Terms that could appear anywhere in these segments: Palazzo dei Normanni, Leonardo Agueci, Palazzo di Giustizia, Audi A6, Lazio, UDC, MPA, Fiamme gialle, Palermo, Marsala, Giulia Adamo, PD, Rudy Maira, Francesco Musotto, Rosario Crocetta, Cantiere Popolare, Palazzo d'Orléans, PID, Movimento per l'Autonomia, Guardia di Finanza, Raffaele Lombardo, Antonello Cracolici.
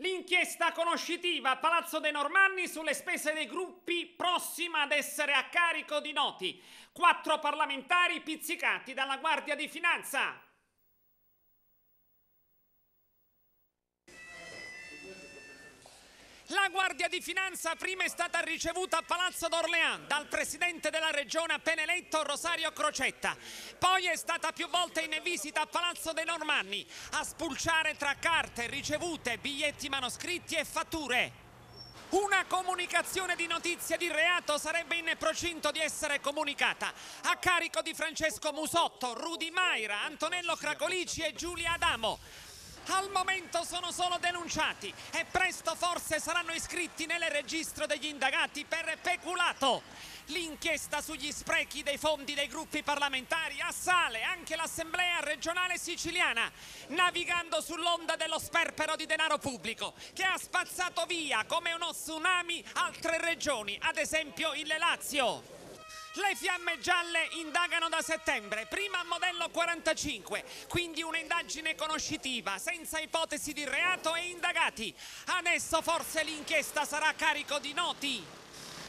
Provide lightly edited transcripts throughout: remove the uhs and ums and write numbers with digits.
L'inchiesta conoscitiva Palazzo dei Normanni sulle spese dei gruppi prossima ad essere a carico di noti. 4 parlamentari pizzicati dalla Guardia di Finanza. La Guardia di Finanza prima è stata ricevuta a Palazzo d'Orléans dal presidente della regione appena eletto Rosario Crocetta, poi è stata più volte in visita a Palazzo dei Normanni a spulciare tra carte, ricevute, biglietti manoscritti e fatture. Una comunicazione di notizia di reato sarebbe in procinto di essere comunicata a carico di Francesco Musotto, Rudy Maira, Antonello Cracolici e Giulia Adamo. Al momento sono solo denunciati e presto forse saranno iscritti nel registro degli indagati per peculato. L'inchiesta sugli sprechi dei fondi dei gruppi parlamentari assale anche l'Assemblea regionale siciliana, navigando sull'onda dello sperpero di denaro pubblico che ha spazzato via come uno tsunami altre regioni, ad esempio il Lazio. Le fiamme gialle indagano da settembre, prima a modello 45, quindi un'indagine conoscitiva, senza ipotesi di reato e indagati. Adesso forse l'inchiesta sarà a carico di noti.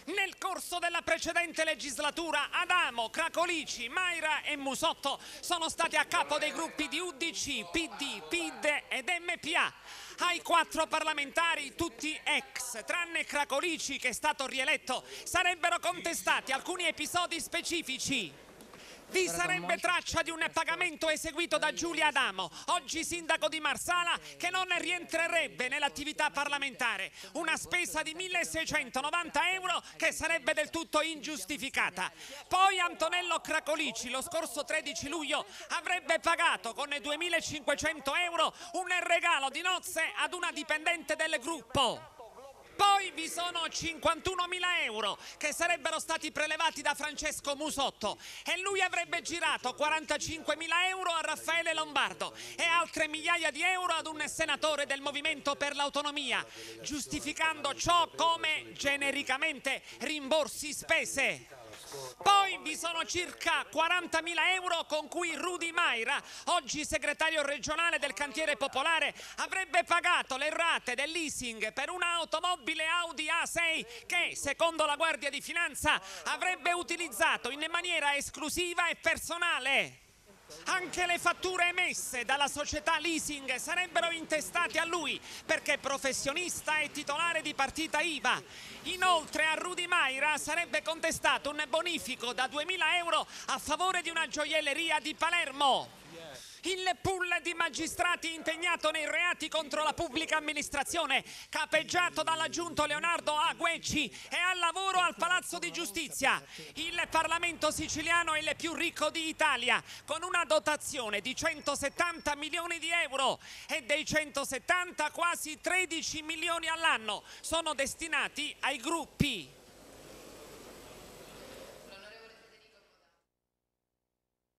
Nel corso della precedente legislatura Adamo, Cracolici, Maira e Musotto sono stati a capo dei gruppi di UDC, PD, PID ed MPA. Ai 4 parlamentari, tutti ex, tranne Cracolici che è stato rieletto, sarebbero contestati alcuni episodi specifici. Vi sarebbe traccia di un pagamento eseguito da Giulia Adamo, oggi sindaco di Marsala, che non rientrerebbe nell'attività parlamentare. Una spesa di 1.690 euro che sarebbe del tutto ingiustificata. Poi Antonello Cracolici lo scorso 13 luglio avrebbe pagato con 2.500 euro un regalo di nozze ad una dipendente del gruppo. Poi vi sono 51.000 euro che sarebbero stati prelevati da Francesco Musotto e lui avrebbe girato 45.000 euro a Raffaele Lombardo e altre migliaia di euro ad un senatore del Movimento per l'Autonomia, giustificando ciò come genericamente rimborsi spese. Poi vi sono circa 40.000 euro con cui Rudy Maira, oggi segretario regionale del Cantiere Popolare, avrebbe pagato le rate del leasing per un'automobile Audi A6 che, secondo la Guardia di Finanza, avrebbe utilizzato in maniera esclusiva e personale. Anche le fatture emesse dalla società leasing sarebbero intestate a lui perché professionista e titolare di partita IVA. Inoltre a Rudy Maira sarebbe contestato un bonifico da 2.000 euro a favore di una gioielleria di Palermo. Il pool di magistrati impegnato nei reati contro la pubblica amministrazione, capeggiato dall'aggiunto Leonardo Agueci, è al lavoro al Palazzo di Giustizia. Il Parlamento siciliano è il più ricco d'Italia, con una dotazione di 170 milioni di euro e dei 170 quasi 13 milioni all'anno sono destinati ai gruppi.